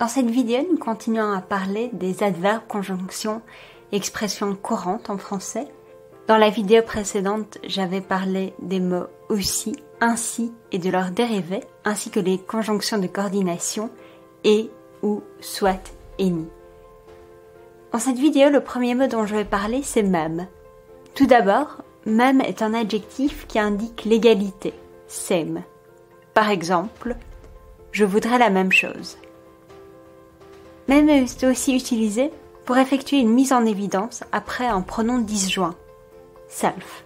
Dans cette vidéo, nous continuons à parler des adverbes, conjonctions, expressions courantes en français. Dans la vidéo précédente, j'avais parlé des mots aussi, ainsi et de leurs dérivés, ainsi que les conjonctions de coordination et, ou, soit et ni. Dans cette vidéo, le premier mot dont je vais parler, c'est même. Tout d'abord, même est un adjectif qui indique l'égalité, same. Par exemple, je voudrais la même chose. Même est aussi utilisé pour effectuer une mise en évidence après un pronom disjoint, self.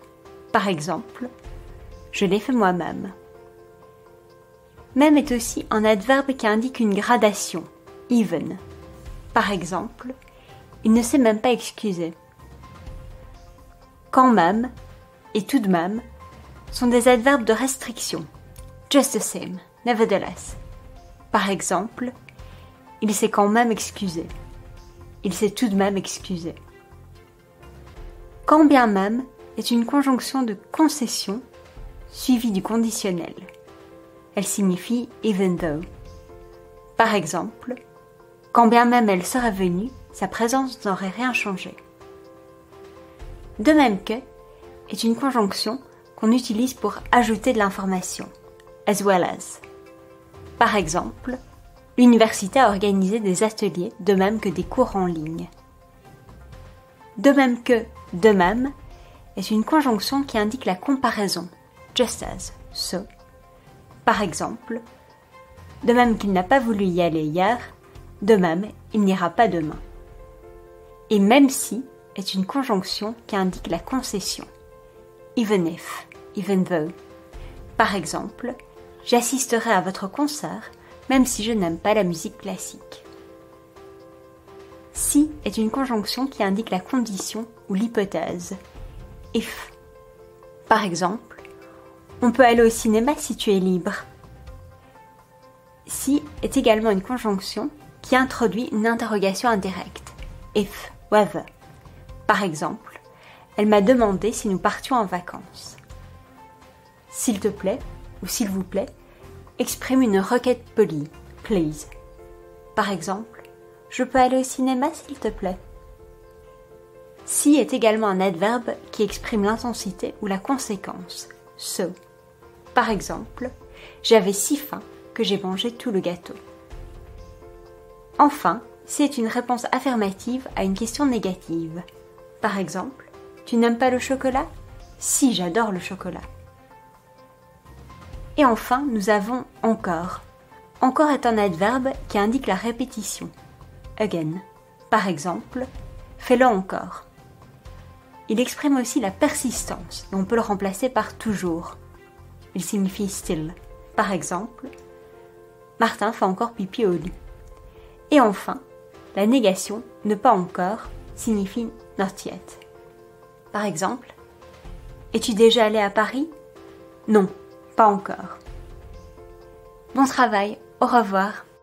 Par exemple, je l'ai fait moi-même. Même est aussi un adverbe qui indique une gradation, even. Par exemple, il ne s'est même pas excusé. Quand même et tout de même sont des adverbes de restriction, just the same, nevertheless. Par exemple, il s'est quand même excusé. Il s'est tout de même excusé. Quand bien même est une conjonction de concession suivie du conditionnel. Elle signifie even though. Par exemple, quand bien même elle serait venue, sa présence n'aurait rien changé. De même que est une conjonction qu'on utilise pour ajouter de l'information, as well as. Par exemple, l'université a organisé des ateliers, de même que des cours en ligne. De même, est une conjonction qui indique la comparaison, just as, so. Par exemple, de même qu'il n'a pas voulu y aller hier, de même, il n'ira pas demain. Et même si est une conjonction qui indique la concession, even if, even though. Par exemple, j'assisterai à votre concert, même si je n'aime pas la musique classique. Si est une conjonction qui indique la condition ou l'hypothèse, if. Par exemple, on peut aller au cinéma si tu es libre. Si est également une conjonction qui introduit une interrogation indirecte, if, whether. Par exemple, elle m'a demandé si nous partions en vacances. S'il te plaît, ou s'il vous plaît, exprime une requête polie, please. Par exemple, je peux aller au cinéma s'il te plaît. Si est également un adverbe qui exprime l'intensité ou la conséquence, so. Par exemple, j'avais si faim que j'ai mangé tout le gâteau. Enfin, si est une réponse affirmative à une question négative. Par exemple, tu n'aimes pas le chocolat? Si, j'adore le chocolat. Et enfin, nous avons encore. Encore est un adverbe qui indique la répétition, again. Par exemple, fais-le encore. Il exprime aussi la persistance, et on peut le remplacer par toujours. Il signifie still. Par exemple, Martin fait encore pipi au lit. Et enfin, la négation, ne pas encore, signifie not yet. Par exemple, es-tu déjà allé à Paris? Non. Pas encore. Bon travail, au revoir.